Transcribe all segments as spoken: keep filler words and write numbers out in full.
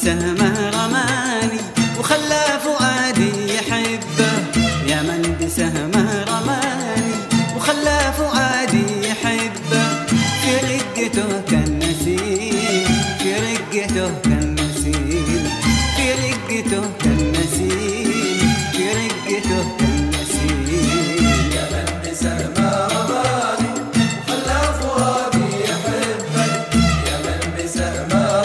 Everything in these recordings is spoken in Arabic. بسهمه رماني وخلى فؤادي يحبه، يا من بسهمه رماني وخلى فؤادي يحبه، في رقته كالنسيم، في رقته كالنسيم، في رقته كالنسيم، في رقته كالنسيم، يا من بسهمه رماني وخلى فؤادي يحبه، يا من بسهمه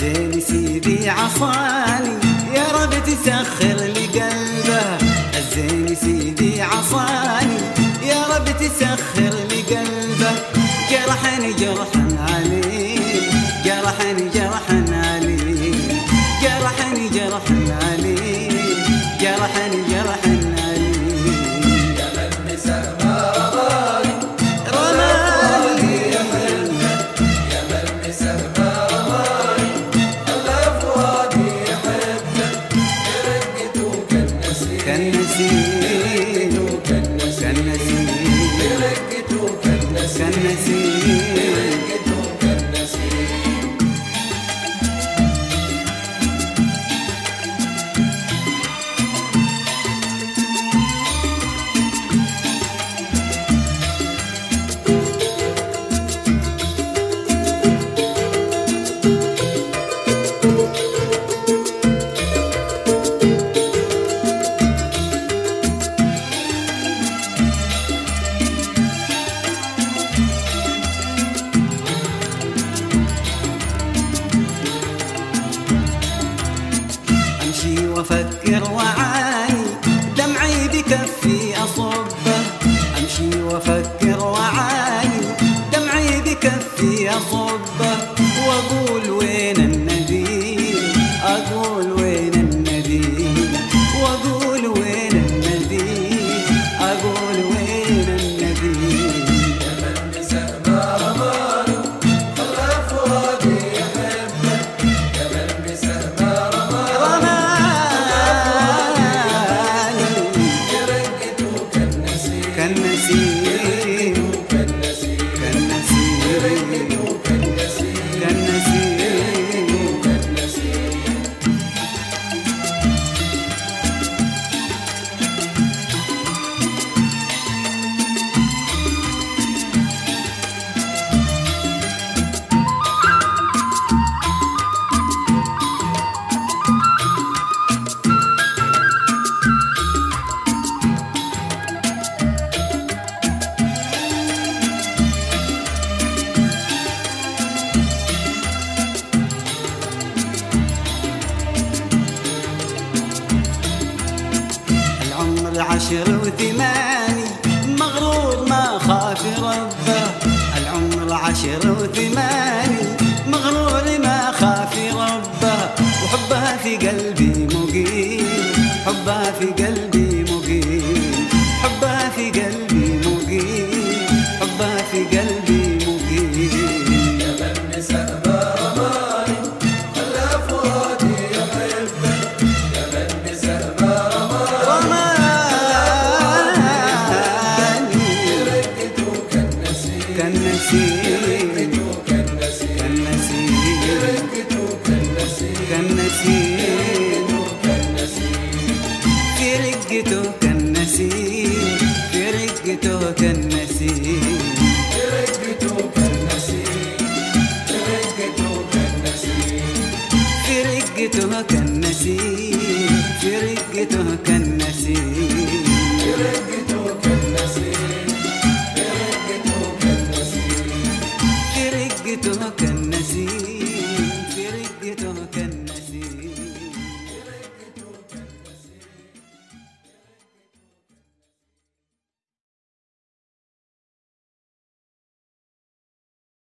زين سيدي عصاني يا رب تسخر لي قلبه، الزين سيدي عصاني يا رب تسخر لي قلبه، جرحني جرحا عليم، جرحني جرحا عليم، جرحني جرحا عليم، جرحني جرحا عليم، يا من بسهمه رماني رماني، يا من بسهمه وافكر وعاني دمعي بكفي اصبه، امشي وافكر وعاني دمعي بكفي اصبه، واقول وين النديم، اقول وين النديم، واقول وين النديم، اقول وين النديم، يا من بسهمه رماني خلى فؤادي يحبه، يا من بسهمه عشر وثماني مغرور ما خاف ربه، العمر عشر وثماني مغرور ما خاف ربه، وحبها في قلبي مقيم، حبها في قلبي مقيم، حبها في قلبي مقيم، حبها في قلبي مقيم، يا من بسهمه رماني خلى فؤادي يحبه، يا من بسهمه كالنسيم كالنسيم كالنسيم كالنسيم.